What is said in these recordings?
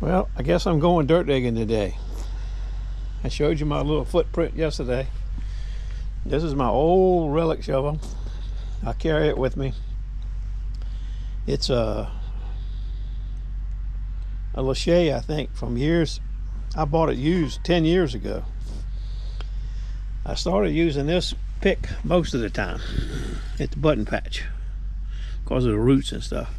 Well, I guess I'm going dirt digging today. I showed you my little footprint yesterday. This is my old relic shovel. I carry it with me. It's a Lachey, I think, from years. I bought it used 10 years ago. I started using this pick most of the time. It's a button patch because of the roots and stuff.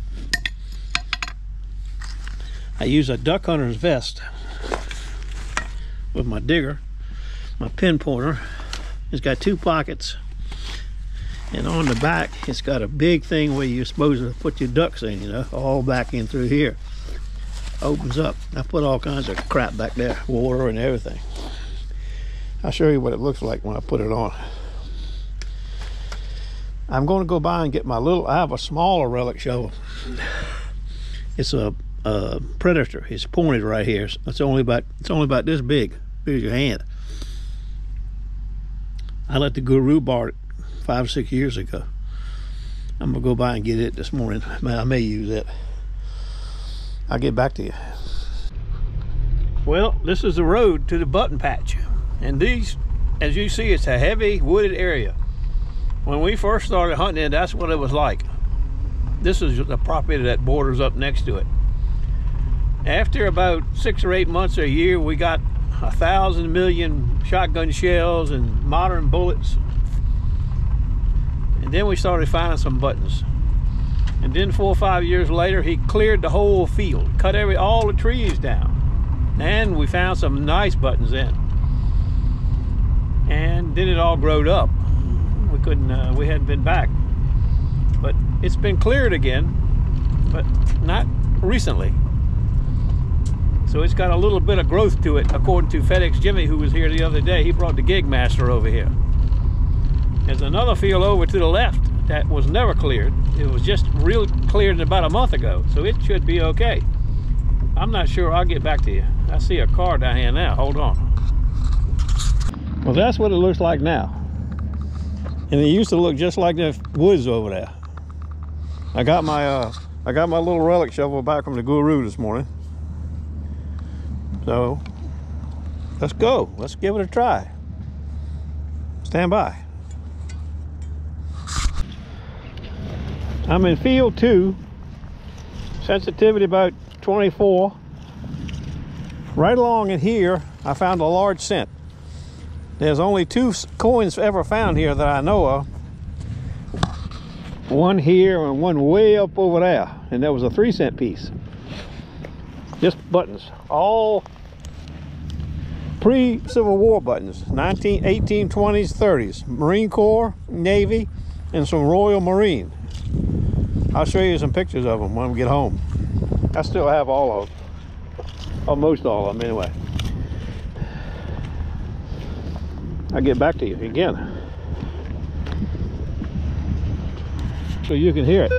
I use a duck hunter's vest with my digger, my pin pointer. It's got two pockets, and on the back it's got a big thing where you're supposed to put your ducks in, you know, all back in through here. Opens up. I put all kinds of crap back there, water and everything. I'll show you what it looks like when I put it on. I'm going to go by and get my little, I have a smaller relic shovel. It's a Predator. It's pointed right here. It's only about this big as your hand. I let the Guru borrow it 5 or 6 years ago. I'm gonna go by and get it this morning. I may use it. I'll get back to you. Well, this is the road to the Button Patch, and these, as you see, it's a heavy wooded area. When we first started hunting it, that's what it was like. This is the property that borders up next to it. After about 6 or 8 months or a year, we got 1,000 million shotgun shells and modern bullets. And then we started finding some buttons. And then 4 or 5 years later, he cleared the whole field, cut all the trees down. And we found some nice buttons in. And then it all growed up. We couldn't, we hadn't been back. But it's been cleared again, but not recently. So it's got a little bit of growth to it, according to FedEx Jimmy, who was here the other day. He brought the Gig Master over here. There's another field over to the left that was never cleared. It was just real cleared about a month ago, so it should be okay. I'm not sure. I'll get back to you. I see a car down here now. Hold on. Well, that's what it looks like now. And it used to look just like the woods over there. I got my little relic shovel back from the Guru this morning. So let's go. Let's give it a try. Stand by. I'm in field 2. Sensitivity about 24. Right along in here, I found a large cent. There's only 2 coins ever found here that I know of. One here and one way up over there. And that was a 3-cent piece. Just buttons, all pre-Civil War buttons, 19, 1820s, 30s, Marine Corps, Navy, and some Royal Marine. I'll show you some pictures of them when we get home. I still have all of them, almost all of them anyway. I'll get back to you again so you can hear it.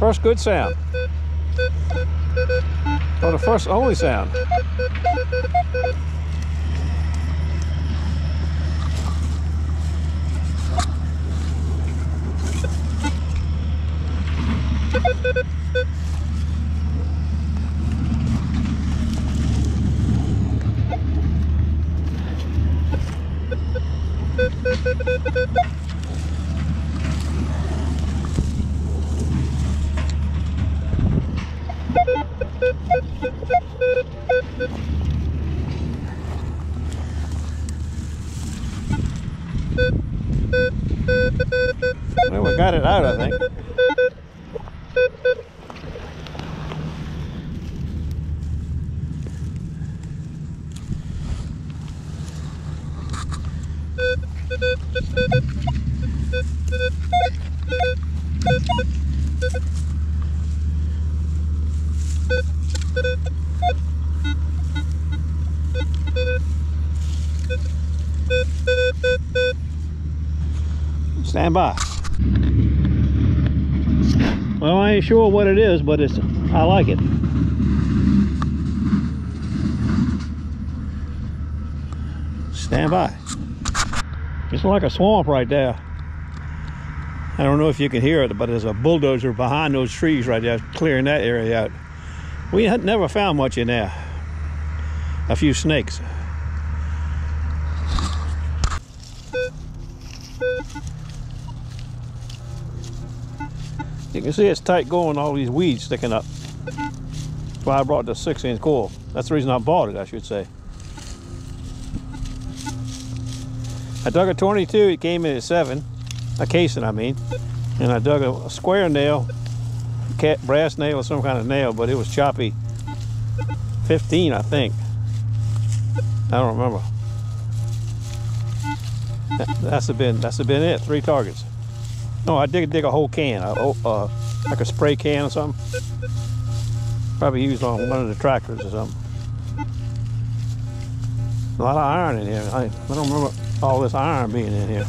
First good sound. Or the first only sound. Well, we got it out, I think. Stand by. Well, I ain't sure what it is, but it's, I like it. Stand by. It's like a swamp right there. I don't know if you can hear it, but there's a bulldozer behind those trees right there, clearing that area out. We had never found much in there. A few snakes. You can see it's tight going, all these weeds sticking up. That's why I brought the 6-inch coil. That's the reason I bought it, I should say. I dug a 22, it came in at 7, a casing I mean, and I dug a square nail, brass nail or some kind of nail, but it was choppy, 15 I think, I don't remember. That's been it, 3 targets. No, I dig a whole can, like a spray can or something, probably used on one of the tractors or something. A lot of iron in here. I don't remember all this iron being in here.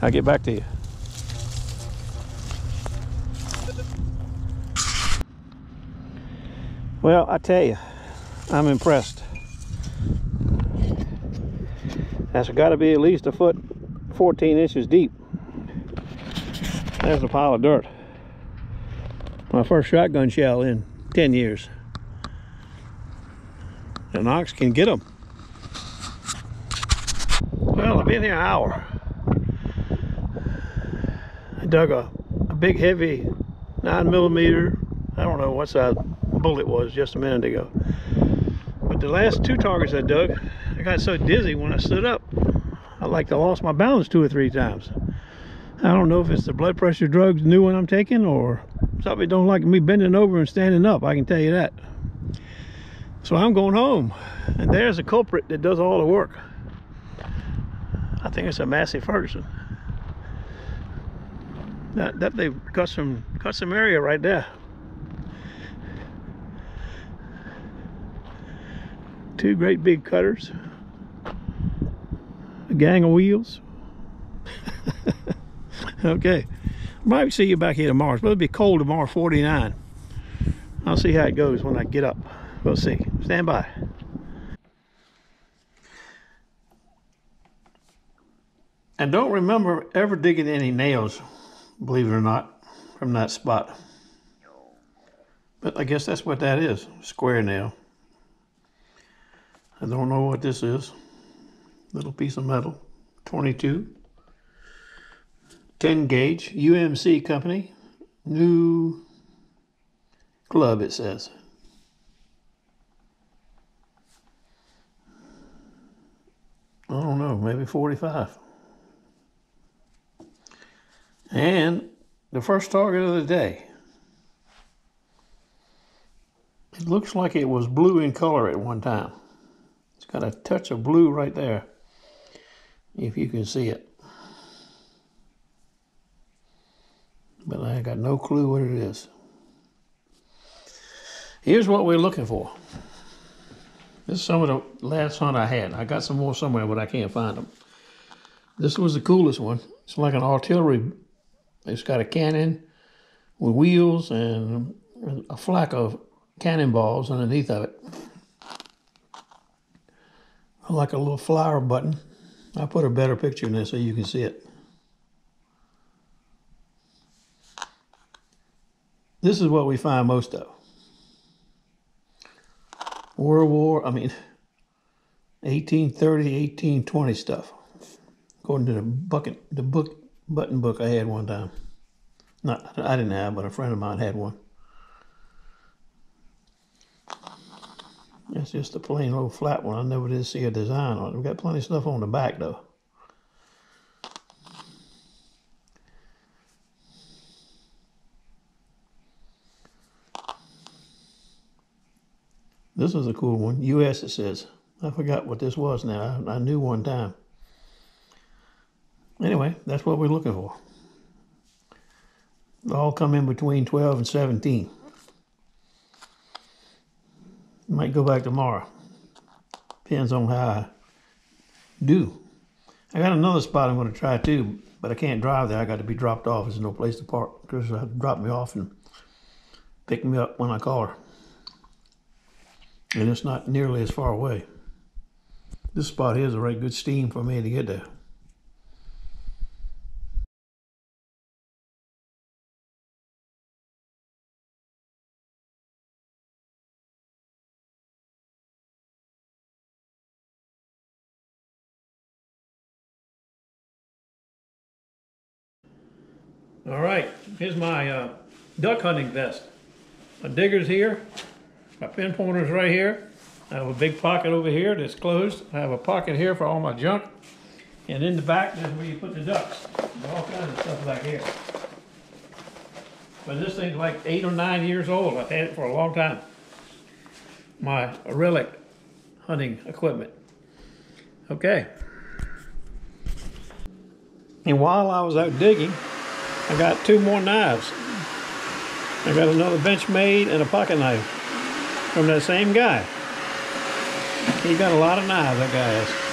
I'll get back to you. Well, I tell you, I'm impressed. That's got to be at least a foot, 14 inches deep. There's a pile of dirt. My first shotgun shell in 10 years. An ox can get them. Well, I've been here an hour. I dug a big, heavy 9mm, I don't know what size bullet was just a minute ago. But the last 2 targets I dug, I got so dizzy when I stood up, I like to lost my balance 2 or 3 times. I don't know if it's the blood pressure drugs, new one I'm taking, or something don't like me bending over and standing up, I can tell you that. So I'm going home, and there's a culprit that does all the work. I think it's a Massey Ferguson. That they've cut some area right there. 2 great big cutters, a gang of wheels. Okay, might see you back here tomorrow. It's supposed to be cold tomorrow, 49. I'll see how it goes when I get up. We'll see. Stand by. And don't remember ever digging any nails, believe it or not, from that spot. But I guess that's what that is, square nail. I don't know what this is. Little piece of metal, 22, 10 gauge, UMC company, new club it says. I don't know, maybe 45. And the first target of the day. It looks like it was blue in color at one time. It's got a touch of blue right there, if you can see it. But I got no clue what it is. Here's what we're looking for. This is some of the last hunt I had. I got some more somewhere, but I can't find them. This was the coolest one. It's like an artillery. It's got a cannon with wheels and a flak of cannonballs underneath of it. Like a little flower button. I put a better picture in there so you can see it. This is what we find most of. I mean, 1830, 1820 stuff. According to the button book I had one time. Not, I didn't have, but a friend of mine had one. That's just a plain little flat one. I never did see a design on it. We've got plenty of stuff on the back, though. This is a cool one. U.S. it says. I forgot what this was now. I knew one time. Anyway, that's what we're looking for. They all come in between 12 and 17. Might go back tomorrow. Depends on how I do. I got another spot I'm going to try too, But I can't drive there. I got to be dropped off. There's no place to park. Chris would drop me off and pick me up when I call her. And it's not nearly as far away. This spot here is a right good steam for me to get there. All right, here's my duck hunting vest. My digger's here, my pin pointer's right here. I have a big pocket over here that's closed. I have a pocket here for all my junk. And in the back, that's where you put the ducks. There's all kinds of stuff back here. But this thing's like 8 or 9 years old. I've had it for a long time. My relic hunting equipment. Okay. And while I was out digging, I got 2 more knives. I got another Benchmade and a pocket knife from that same guy. He got a lot of knives, that guy has.